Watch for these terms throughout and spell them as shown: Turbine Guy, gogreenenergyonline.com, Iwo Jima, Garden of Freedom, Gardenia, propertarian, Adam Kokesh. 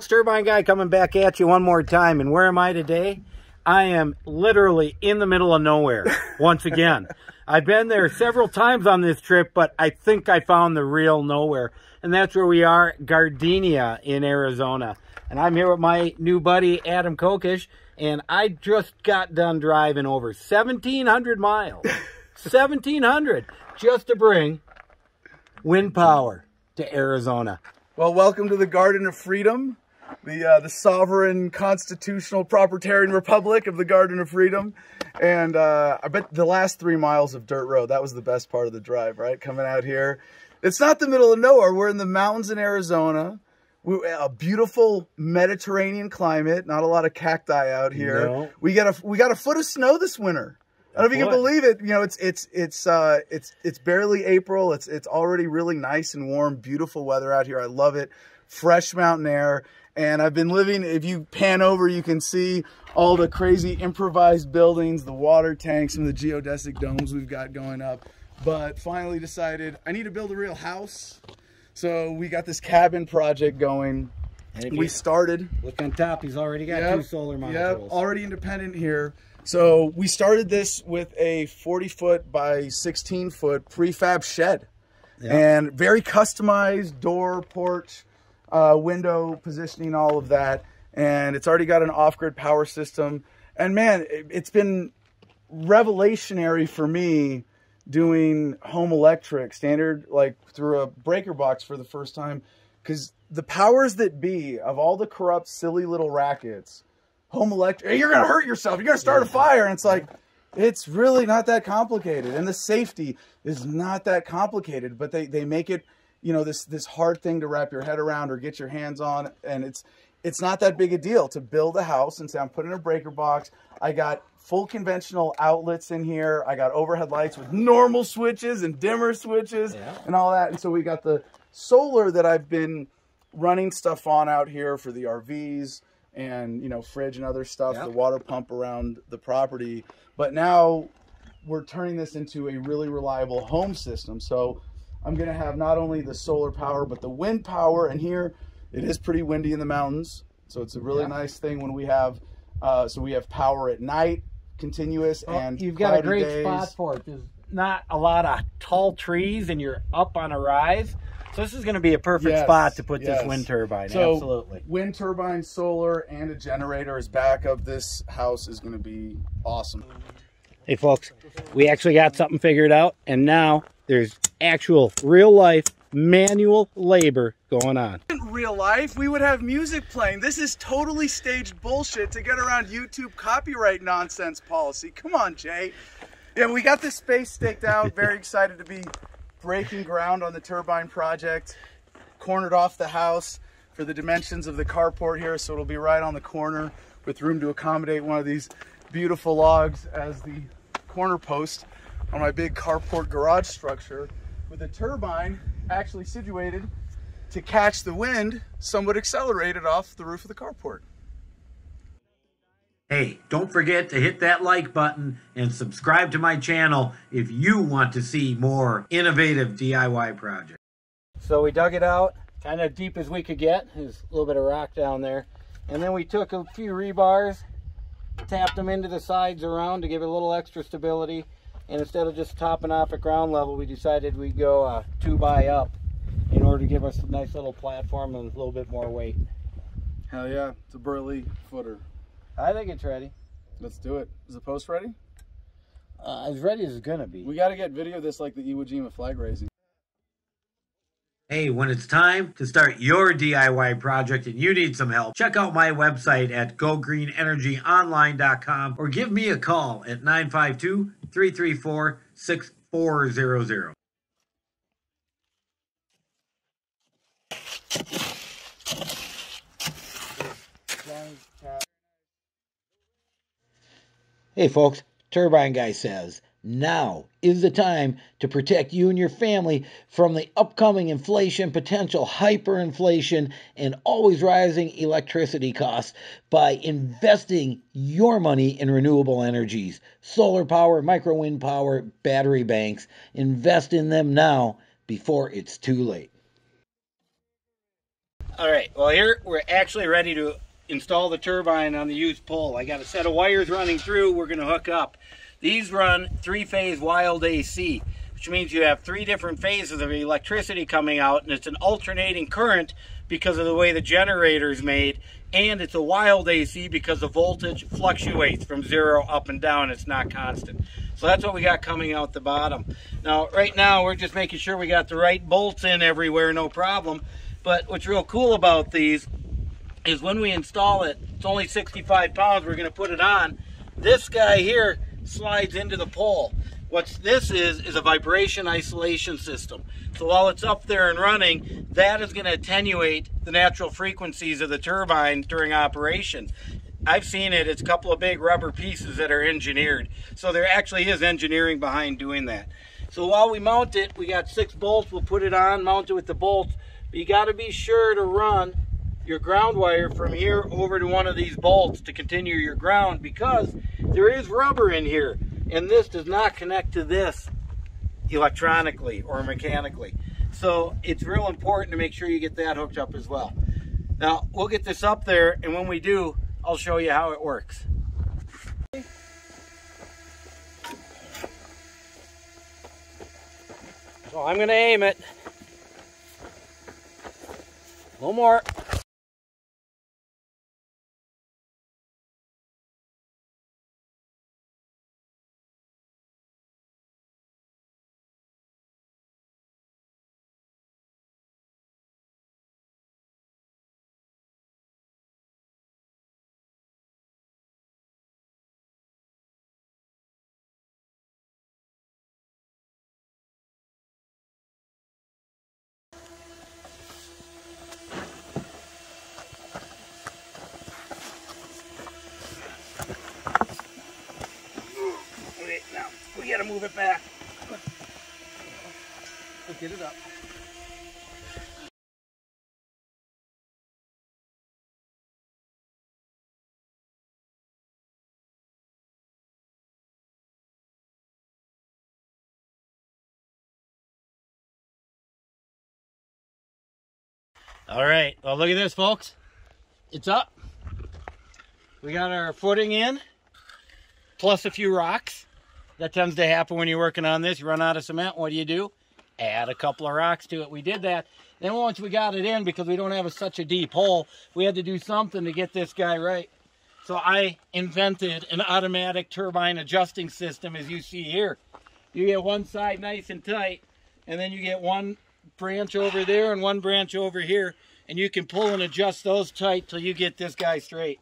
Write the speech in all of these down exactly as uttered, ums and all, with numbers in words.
Turbine Guy coming back at you one more time. And where am I today? I am literally in the middle of nowhere once again. I've been there several times on this trip, but I think I found the real nowhere. And that's where we are, Gardenia in Arizona. And I'm here with my new buddy, Adam Kokesh. And I just got done driving over seventeen hundred miles. seventeen hundred just to bring wind power to Arizona. Well, welcome to the Garden of Freedom. The, uh, the sovereign, constitutional, propertarian republic of the Garden of Freedom. And uh, I bet the last three miles of dirt road, that was the best part of the drive, right? Coming out here. It's not the middle of nowhere. We're in the mountains in Arizona. We, a beautiful Mediterranean climate. Not a lot of cacti out here. No. We, got a, we got a foot of snow this winter. I don't know if you can believe it. You know, it's it's it's uh, it's it's barely April. It's it's already really nice and warm, beautiful weather out here. I love it. Fresh mountain air. And I've been living, if you pan over, you can see all the crazy improvised buildings, the water tanks, and the geodesic domes we've got going up. But finally decided I need to build a real house. So we got this cabin project going. And we started. Look on top, he's already got yep, two solar modules. Yeah, already independent here. So we started this with a forty foot by sixteen foot prefab shed. Yep. And very customized door, porch, Uh, window positioning, all of that, and it's already got an off-grid power system. And man, it, it's been revelationary for me doing home electric standard, like through a breaker box for the first time, because the powers that be of all the corrupt, silly little rackets, home electric, hey, you're gonna hurt yourself, you're gonna start a fire, and it's like, it's really not that complicated, and the safety is not that complicated, but they they make it, you know, this this hard thing to wrap your head around or get your hands on. And it's it's not that big a deal to build a house and say, I'm putting a breaker box. I got full conventional outlets in here. I got overhead lights with normal switches and dimmer switches, yeah, and all that. And so we got the solar that I've been running stuff on out here for the R Vs and, you know, fridge and other stuff, yeah, the water pump around the property. But now we're turning this into a really reliable home system. So I'm going to have not only the solar power, but the wind power. And here it is pretty windy in the mountains. So it's a really yeah, nice thing when we have, uh, so we have power at night, continuous, well, and you've got a great days. spot for it. There's not a lot of tall trees and you're up on a rise. So this is going to be a perfect yes, spot to put yes. this wind turbine. So absolutely. Wind turbine, solar, and a generator as back of this house is going to be awesome. Hey folks, we actually got something figured out, and now there's actual real-life manual labor going on. In real life, we would have music playing. This is totally staged bullshit to get around YouTube copyright nonsense policy. Come on, Jay. Yeah, we got this space staked out. Very excited to be breaking ground on the turbine project. Cornered off the house for the dimensions of the carport here, so it'll be right on the corner with room to accommodate one of these beautiful logs as the corner post on my big carport garage structure, with a turbine actually situated to catch the wind somewhat accelerated off the roof of the carport. Hey, don't forget to hit that like button and subscribe to my channel if you want to see more innovative D I Y projects. So we dug it out, kind of deep as we could get. There's a little bit of rock down there. And then we took a few rebars, tapped them into the sides around to give it a little extra stability. And instead of just topping off at ground level, we decided we'd go uh, two by up in order to give us a nice little platform and a little bit more weight. Hell yeah, it's a burly footer. I think it's ready. Let's do it. Is the post ready? Uh, as ready as it's gonna be. We gotta get video of this like the Iwo Jima flag raising. Hey, when it's time to start your D I Y project and you need some help, check out my website at go green energy online dot com or give me a call at nine five two, three three four, six four zero zero. Hey folks, Turbine Guy says, now is the time to protect you and your family from the upcoming inflation, potential hyperinflation, and always rising electricity costs by investing your money in renewable energies. Solar power, micro wind power, battery banks. Invest in them now before it's too late. All right, well here we're actually ready to install the turbine on the used pole. I got a set of wires running through. We're going to hook up. These run three-phase wild A C, which means you have three different phases of electricity coming out, and it's an alternating current because of the way the generator is made, and it's a wild A C because the voltage fluctuates from zero up and down. It's not constant. So that's what we got coming out the bottom. Now, right now, we're just making sure we got the right bolts in everywhere, no problem. But what's real cool about these is when we install it, it's only sixty-five pounds, we're gonna put it on. This guy here slides into the pole. What this is, is a vibration isolation system. So while it's up there and running, that is gonna attenuate the natural frequencies of the turbine during operation. I've seen it, it's a couple of big rubber pieces that are engineered. So there actually is engineering behind doing that. So while we mount it, we got six bolts, we'll put it on, mount it with the bolts. But you gotta be sure to run your ground wire from here over to one of these bolts to continue your ground, because there is rubber in here and this does not connect to this electronically or mechanically. So it's real important to make sure you get that hooked up as well. Now we'll get this up there, and when we do, I'll show you how it works. So I'm gonna aim it. A little more. We gotta move it back. We'll get it up. All right, well look at this, folks. It's up. We got our footing in, plus a few rocks. That tends to happen when you're working on this. You run out of cement, what do you do? Add a couple of rocks to it. We did that. Then once we got it in, because we don't have a, such a deep hole, we had to do something to get this guy right. So I invented an automatic turbine adjusting system, as you see here. You get one side nice and tight, and then you get one branch over there and one branch over here, and you can pull and adjust those tight till you get this guy straight.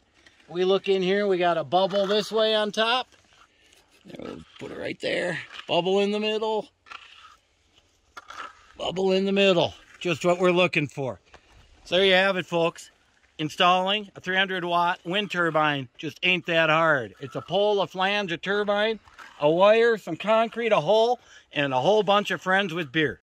We look in here, we got a bubble this way on top. We'll put it right there. Bubble in the middle. Bubble in the middle. Just what we're looking for. So there you have it, folks. Installing a three hundred watt wind turbine just ain't that hard. It's a pole, a flange, a turbine, a wire, some concrete, a hole, and a whole bunch of friends with beer.